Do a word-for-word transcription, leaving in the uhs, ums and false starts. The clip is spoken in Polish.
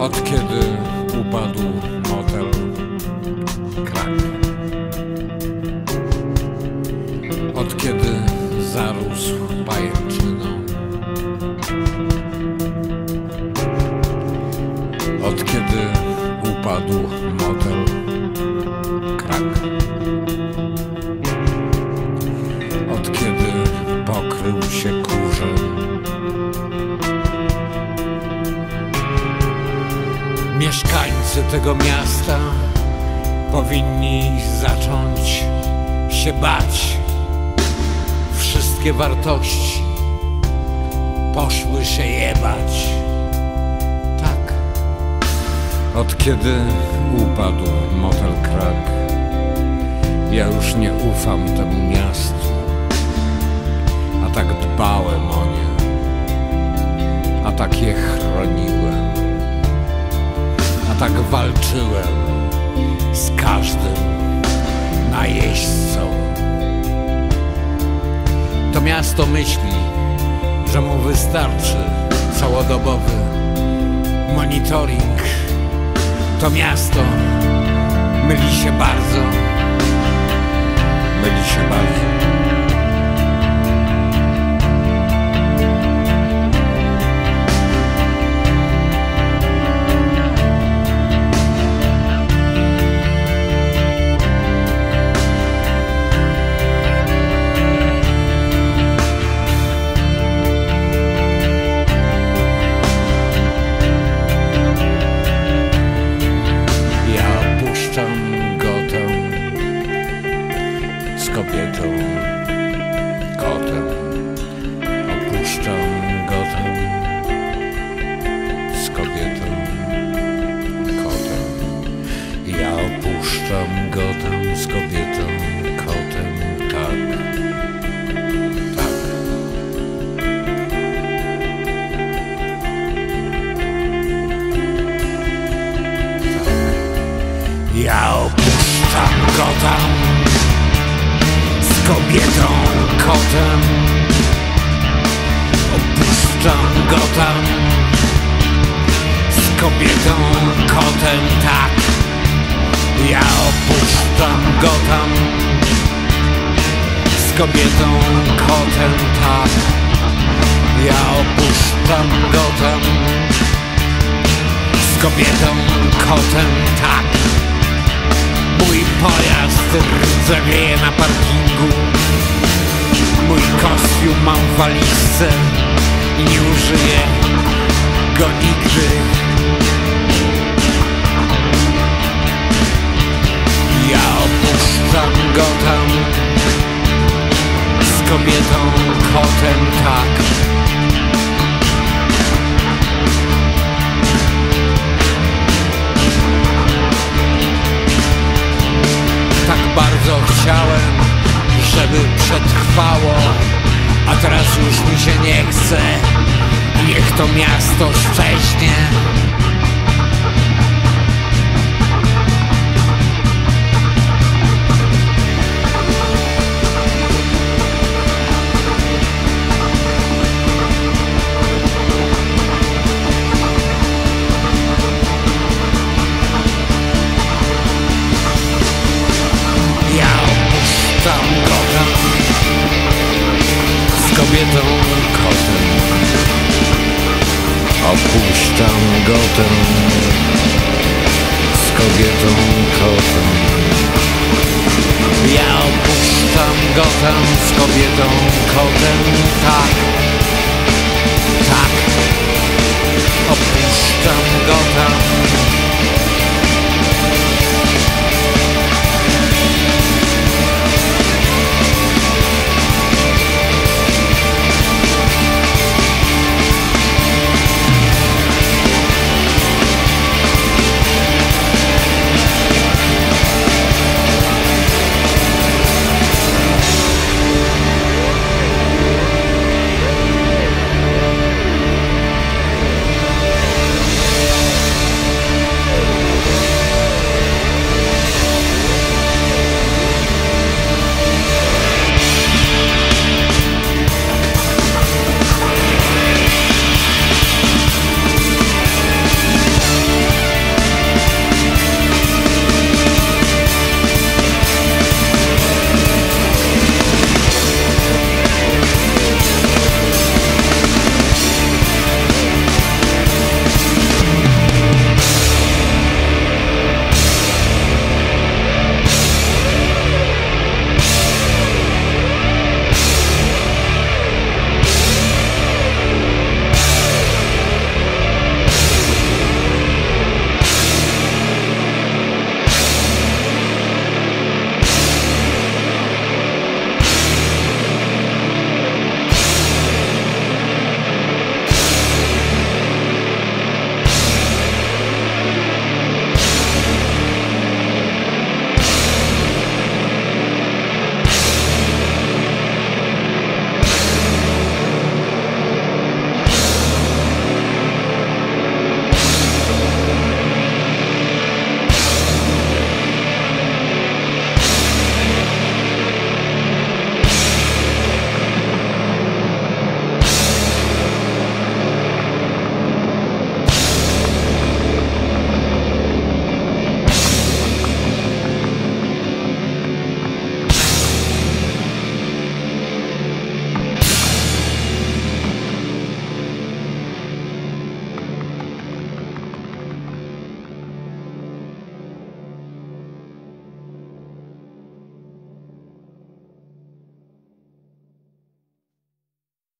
Od kiedy upadł motel Krak? Od kiedy zarósł pajęczyną? Od kiedy upadł motel Krak? Od kiedy pokrył się kurzem? Mieszkańcy tego miasta powinni zacząć się bać. Wszystkie wartości poszły się jebać. Tak. Od kiedy upadł motel Krak, ja już nie ufam temu miastu, a tak dbałem o nie, a tak je chroniłem. Tak walczyłem z każdym najeźdźcą. To miasto myśli, że mu wystarczy całodobowy monitoring. To miasto myli się bardzo, myli się bardzo. Gotham z kobietą Gotham. Opuszczam Gotham z kobietą Gotham. Ja opuszczam Gotham z kobietą Gotham. Tak, tak. Ja opuszczam Gotham z kobietą kotem. Opuszczam Gotham z kobietą kotem, tak. Ja opuszczam Gotham z kobietą kotem, tak. Ja opuszczam Gotham z kobietą kotem, tak. Mój pojazd rdzewieje na parkingu. Mój kostium mam w walizce i nie użyję go nigdy. Ja opuszczam Gotham z kobietą kotem, tak. Chciałem, żeby przetrwało, a teraz już mi się nie chce. Niech to miasto szczęśnie. Kobietą kotem. Opuszczam Gotham z kobietą kotem. Ja opuszczam Gotham z kobietą kotem, tak, tak.